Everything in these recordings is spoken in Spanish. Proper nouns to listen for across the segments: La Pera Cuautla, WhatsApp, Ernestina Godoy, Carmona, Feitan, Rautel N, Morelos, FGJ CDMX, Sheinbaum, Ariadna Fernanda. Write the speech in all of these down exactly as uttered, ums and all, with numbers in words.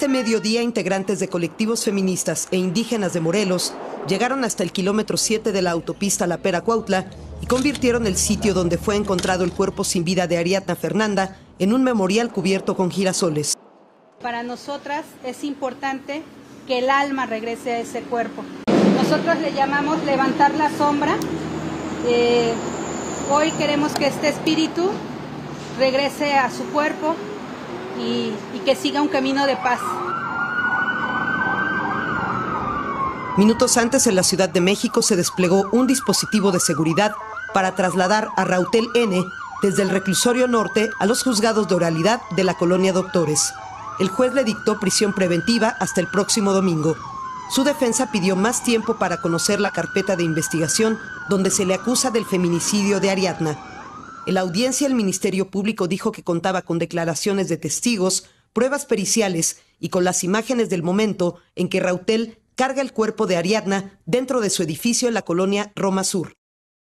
Este mediodía, integrantes de colectivos feministas e indígenas de Morelos llegaron hasta el kilómetro siete de la autopista La Pera Cuautla y convirtieron el sitio donde fue encontrado el cuerpo sin vida de Ariadna Fernanda en un memorial cubierto con girasoles. Para nosotras es importante que el alma regrese a ese cuerpo. Nosotros le llamamos levantar la sombra. Eh, hoy queremos que este espíritu regrese a su cuerpo y, y que siga un camino de paz. Minutos antes, en la Ciudad de México, se desplegó un dispositivo de seguridad para trasladar a Rautel N desde el reclusorio norte a los juzgados de oralidad de la colonia Doctores. El juez le dictó prisión preventiva hasta el próximo domingo. Su defensa pidió más tiempo para conocer la carpeta de investigación donde se le acusa del feminicidio de Ariadna. En la audiencia, el Ministerio Público dijo que contaba con declaraciones de testigos, pruebas periciales y con las imágenes del momento en que Rautel carga el cuerpo de Ariadna dentro de su edificio en la colonia Roma Sur.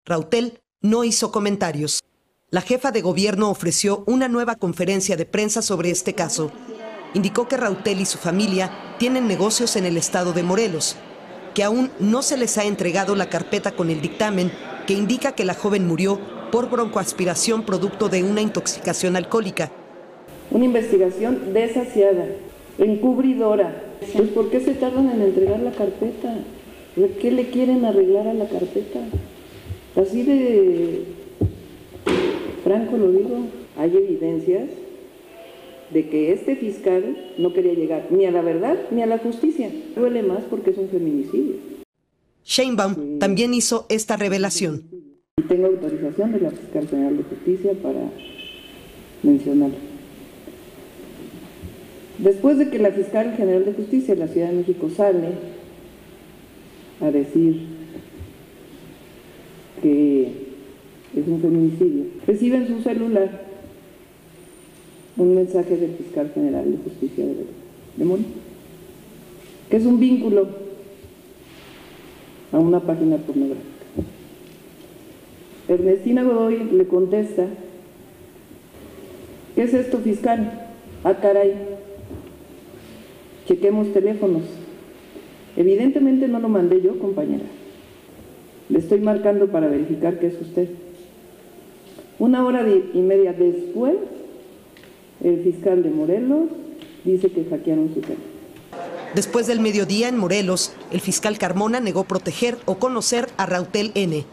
Rautel no hizo comentarios. La jefa de gobierno ofreció una nueva conferencia de prensa sobre este caso. Indicó que Rautel y su familia tienen negocios en el estado de Morelos, que aún no se les ha entregado la carpeta con el dictamen que indica que la joven murió por broncoaspiración producto de una intoxicación alcohólica. Una investigación desasiada, encubridora. Pues ¿por qué se tardan en entregar la carpeta? ¿Qué le quieren arreglar a la carpeta? Así de franco lo digo, hay evidencias de que este fiscal no quería llegar ni a la verdad ni a la justicia. Duele más porque es un feminicidio. Sheinbaum eh, también hizo esta revelación. Y tengo autorización de la Fiscal General de Justicia para mencionarlo. Después de que la Fiscal General de Justicia de la Ciudad de México sale a decir que es un feminicidio, recibe en su celular un mensaje del Fiscal General de Justicia de Morelos, que es un vínculo a una página pornográfica. Ernestina Godoy le contesta: ¿qué es esto, fiscal? Ah, caray, chequemos teléfonos. Evidentemente no lo mandé yo, compañera. Le estoy marcando para verificar que es usted. Una hora y media después, el fiscal de Morelos dice que hackearon su teléfono. Después del mediodía en Morelos, el fiscal Carmona negó proteger o conocer a Rautel N.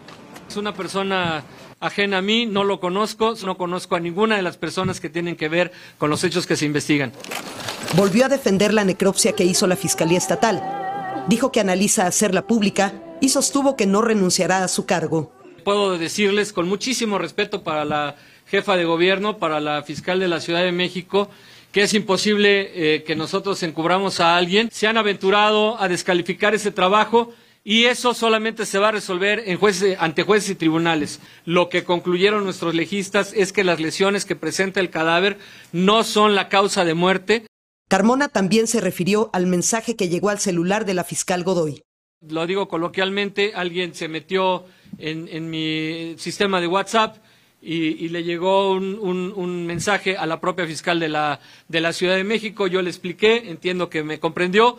Es una persona ajena a mí, no lo conozco, no conozco a ninguna de las personas que tienen que ver con los hechos que se investigan. Volvió a defender la necropsia que hizo la Fiscalía Estatal. Dijo que analiza hacerla pública y sostuvo que no renunciará a su cargo. Puedo decirles con muchísimo respeto para la jefa de gobierno, para la fiscal de la Ciudad de México, que es imposible eh, que nosotros encubramos a alguien. Se han aventurado a descalificar ese trabajo y eso solamente se va a resolver en jueces, ante jueces y tribunales. Lo que concluyeron nuestros legistas es que las lesiones que presenta el cadáver no son la causa de muerte. Carmona también se refirió al mensaje que llegó al celular de la fiscal Godoy. Lo digo coloquialmente, alguien se metió en, en mi sistema de WhatsApp y, y le llegó un, un, un mensaje a la propia fiscal de la, de la Ciudad de México. Yo le expliqué, entiendo que me comprendió.